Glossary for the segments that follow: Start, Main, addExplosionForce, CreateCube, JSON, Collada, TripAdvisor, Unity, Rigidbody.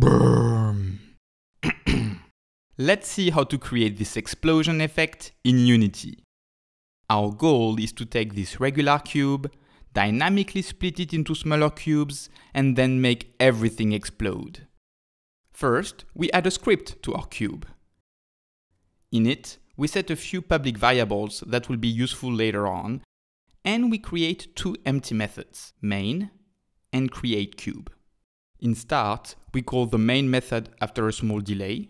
Boom. Let's see how to create this explosion effect in Unity. Our goal is to take this regular cube, dynamically split it into smaller cubes, and then make everything explode. First, we add a script to our cube. In it, we set a few public variables that will be useful later on, and we create two empty methods, Main and CreateCube. In Start, we call the Main method after a small delay.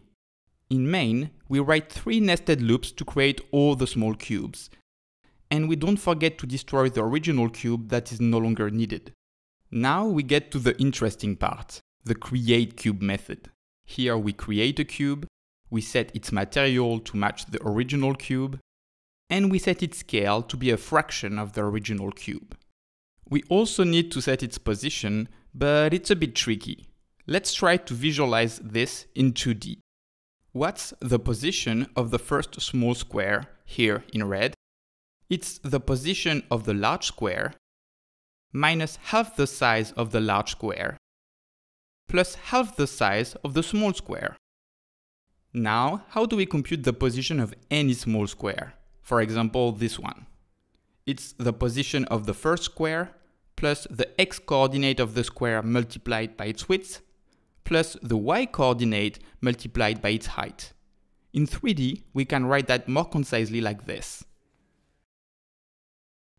In Main, we write three nested loops to create all the small cubes. And we don't forget to destroy the original cube that is no longer needed. Now we get to the interesting part, the CreateCube method. Here we create a cube, we set its material to match the original cube, and we set its scale to be a fraction of the original cube. We also need to set its position, but it's a bit tricky. Let's try to visualize this in 2D. What's the position of the first small square, here in red? It's the position of the large square minus half the size of the large square plus half the size of the small square. Now, how do we compute the position of any small square? For example, this one. It's the position of the first square plus the x-coordinate of the square multiplied by its width plus the y-coordinate multiplied by its height. In 3D, we can write that more concisely like this.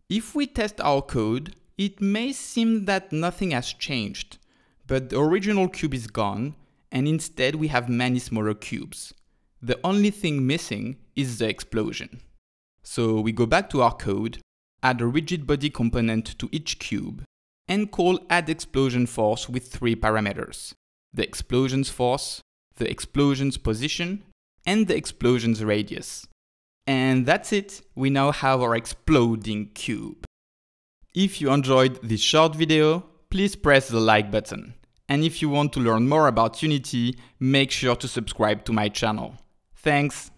If we test our code, it may seem that nothing has changed, but the original cube is gone, and instead we have many smaller cubes. The only thing missing is the explosion. So we go back to our code, add a Rigidbody component to each cube, and call addExplosionForce with three parameters: the explosion's force, the explosion's position, and the explosion's radius. And that's it, we now have our exploding cube. If you enjoyed this short video, please press the like button. And if you want to learn more about Unity, make sure to subscribe to my channel. Thanks!